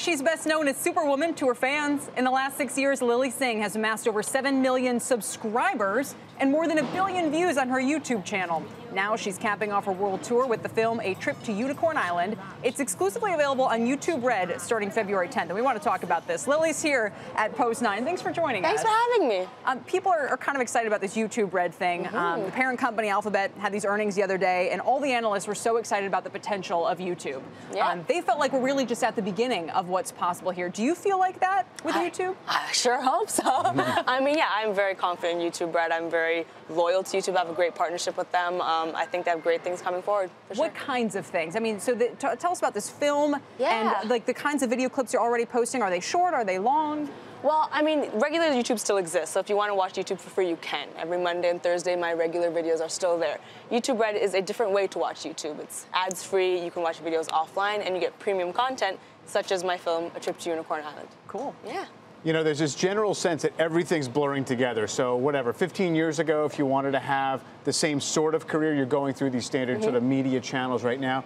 She's best known as Superwoman to her fans. In the last 6 years, Lilly Singh has amassed over 7 million subscribers and more than a billion views on her YouTube channel. Now she's capping off her world tour with the film A Trip to Unicorn Island. It's exclusively available on YouTube Red starting February 10th, and we want to talk about this. Lily's here at Post 9. Thanks for joining us. Thanks for having me. People are kind of excited about this YouTube Red thing. The parent company, Alphabet, had these earnings the other day, and all the analysts were so excited about the potential of YouTube. Yeah. They felt like we're really just at the beginning of what's possible here. Do you feel like that with YouTube? I sure hope so. I mean, yeah, I'm very confident in YouTube Red. I'm very loyal to YouTube. I have a great partnership with them. I think they have great things coming forward. For sure. What kinds of things? I mean, so tell us about this film and like the kinds of video clips you're already posting. Are they short? Are they long? Well, I mean, regular YouTube still exists, so if you want to watch YouTube for free, you can. Every Monday and Thursday, my regular videos are still there. YouTube Red is a different way to watch YouTube. It's ads-free, you can watch videos offline, and you get premium content, such as my film, A Trip to Unicorn Island. Cool. Yeah. You know, there's this general sense that everything's blurring together. So whatever, 15 years ago, if you wanted to have the same sort of career, you're going through these standard sort of media channels right now.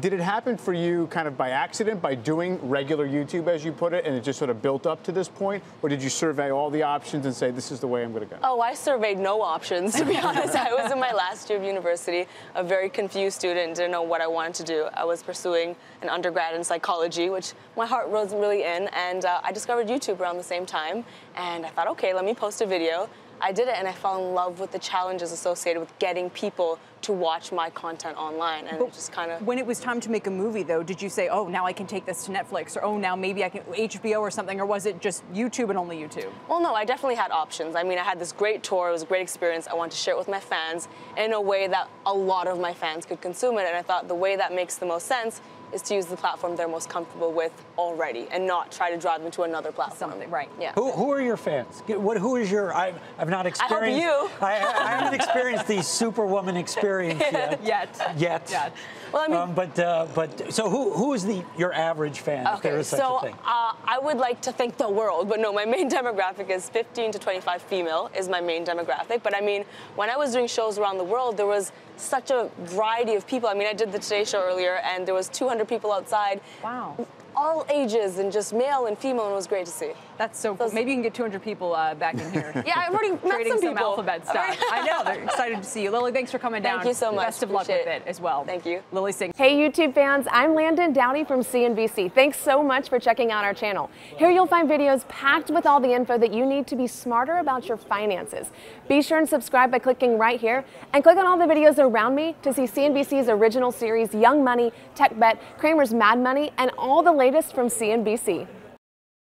Did it happen for you kind of by accident, by doing regular YouTube, as you put it, and it just sort of built up to this point? Or did you survey all the options and say, this is the way I'm going to go? Oh, I surveyed no options, to be honest. I was in my last year of university, a very confused student, didn't know what I wanted to do. I was pursuing an undergrad in psychology, which my heart was really in, and I discovered YouTube around the same time, and I thought, okay, let me post a video. I did it, and I fell in love with the challenges associated with getting people to watch my content online, and it just kind of... When it was time to make a movie, though, did you say, oh, now I can take this to Netflix, or oh, now maybe I can HBO or something, or was it just YouTube and only YouTube? Well, no, I definitely had options. I mean, I had this great tour. It was a great experience. I wanted to share it with my fans in a way that a lot of my fans could consume it, and I thought the way that makes the most sense is to use the platform they're most comfortable with already and not try to drive them to another platform. Something, right. Yeah. Who are your fans? Who is your... I've not experienced... I hope you. I haven't experienced the Superwoman experience yet. Yet. Well, I mean... so who is your average fan, if there is such a thing? Okay, so I would like to thank the world, but no, my main demographic is 15 to 25 female is my main demographic. But I mean, when I was doing shows around the world, there was such a variety of people. I mean, I did the Today Show earlier, and there was 200 people outside. Wow. All ages and just male and female, and it was great to see. That's so cool. Maybe you can get 200 people back in here. Yeah, I've already met some people. Alphabet stuff. I know, they're excited to see you. Lilly, thanks for coming down. Thank you so much. Best of luck with it as well. Thank you. Lilly Singh. Hey, YouTube fans, I'm Landon Dowdy from CNBC. Thanks so much for checking out our channel. Here you'll find videos packed with all the info that you need to be smarter about your finances. Be sure and subscribe by clicking right here, and click on all the videos around me to see CNBC's original series, Young Money, Tech Bet, Kramer's Mad Money, and all the latest from CNBC.